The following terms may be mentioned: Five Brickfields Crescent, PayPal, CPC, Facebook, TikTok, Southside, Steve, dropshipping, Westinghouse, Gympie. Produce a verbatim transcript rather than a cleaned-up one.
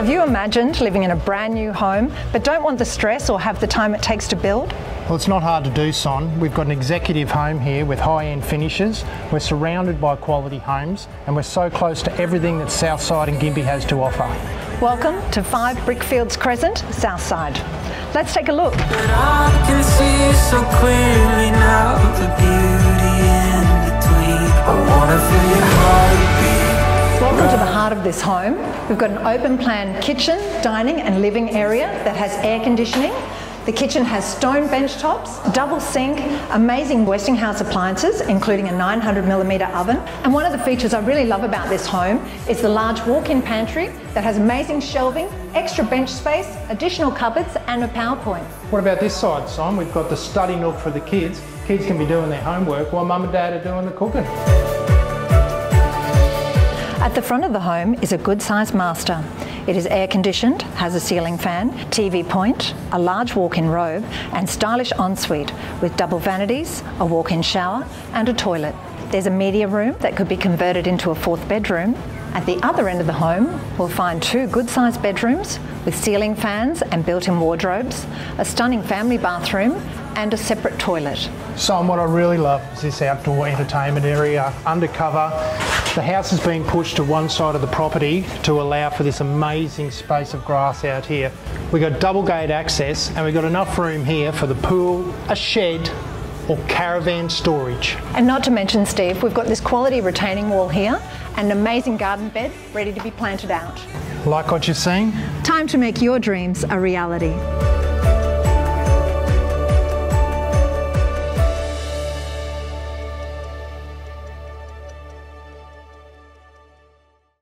Have you imagined living in a brand new home but don't want the stress or have the time it takes to build? Well, it's not hard to do, Son. We've got an executive home here with high-end finishes. We're surrounded by quality homes and we're so close to everything that Southside and Gympie has to offer. Welcome to Five Brickfields Crescent, Southside. Let's take a look. But I can see so clearly now the beauty in between. I wanna feel your heartbeat. Welcome to the heart of this home. We've got an open plan kitchen, dining and living area that has air conditioning. The kitchen has stone bench tops, double sink, amazing Westinghouse appliances including a nine hundred millimetre oven, and one of the features I really love about this home is the large walk-in pantry that has amazing shelving, extra bench space, additional cupboards and a power point. What about this side, Simon? We've got the study nook for the kids. Kids can be doing their homework while mum and dad are doing the cooking. At the front of the home is a good-sized master. It is air-conditioned, has a ceiling fan, T V point, a large walk-in robe and stylish ensuite with double vanities, a walk-in shower and a toilet. There's a media room that could be converted into a fourth bedroom. At the other end of the home, we'll find two good-sized bedrooms with ceiling fans and built-in wardrobes, a stunning family bathroom and a separate toilet. So what I really love is this outdoor entertainment area, undercover. The house is being pushed to one side of the property to allow for this amazing space of grass out here. We've got double gate access and we've got enough room here for the pool, a shed or caravan storage. And not to mention, Steve, we've got this quality retaining wall here and an amazing garden bed ready to be planted out. Like what you've seen? Time to make your dreams a reality.